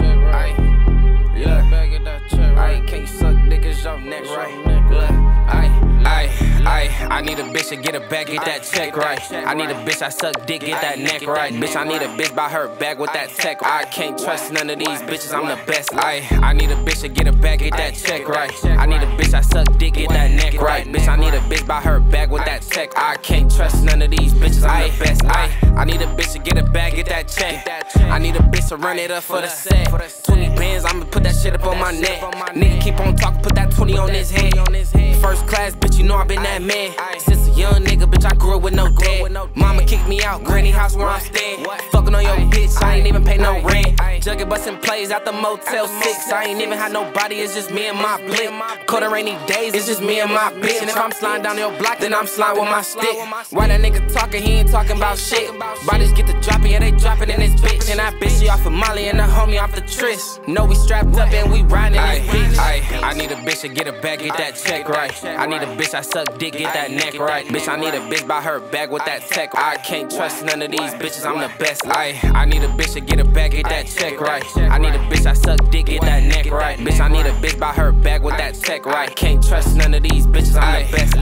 I need a bitch to get a bag, get that check right. I need a bitch, I suck dick, get that neck right. Bitch, I need a bitch by her back with that tech. I can't trust none of these bitches, I'm the best. I need a bitch to get a bag, get that check right. I need a bitch, I suck dick, get that neck right. Bitch, I need a bitch by her back with that tech. I can't trust none of these bitches, I'm the best. I need a bitch to get a bag, get that check. I need a bitch to run it up for the set. 20 bands, I'ma put that shit up on my neck. Nigga keep on talking, put that 20 on his head. First class, bitch, you know I been that man. Since a young nigga, bitch, I grew up with no dad. Mama kicked me out, granny house where I'm staying. Fucking on your bitch, I ain't even pay no rent. Jugging bustin' plays out the Motel 6. I ain't even had nobody, it's just me and my blick. Cold and rainy days, it's just me and my bitch. And if I'm sliding down your block, then I'm sliding with my stick. Why that nigga talking, he ain't talking about shit. Bodies get to dropping, yeah, they dropping in this bitch. And I bitch, she off of Molly and the homie off the Tris. No, we strapped up and we riding in this bitch. I need a bitch to get a bag, get that check right. I need a bitch, I suck dick, get that neck right. Bitch, I need a bitch by her back with that tech. I can't trust none of these bitches, I'm the best. I need a bitch to get a bag, get that check right. I need a bitch, I suck dick, get that neck right. Bitch, I need a bitch by her back with that tech right. Can't trust none of these bitches, I'm the best.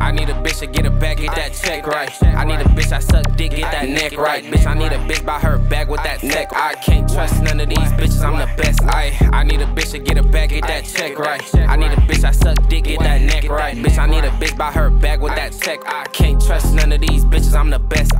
I need a bitch to get a bag, get that check right. I need a bitch, I suck dick, get that neck right. Bitch, I need a bitch by her back with that tech. I can't trust none of these bitches, I'm the best. I need a bitch to get a bag, get that check right. I need a bitch, I suck dick, get that neck right. Bitch, I need a bitch by her back with that tech. I can't trust none of these bitches, I'm the best.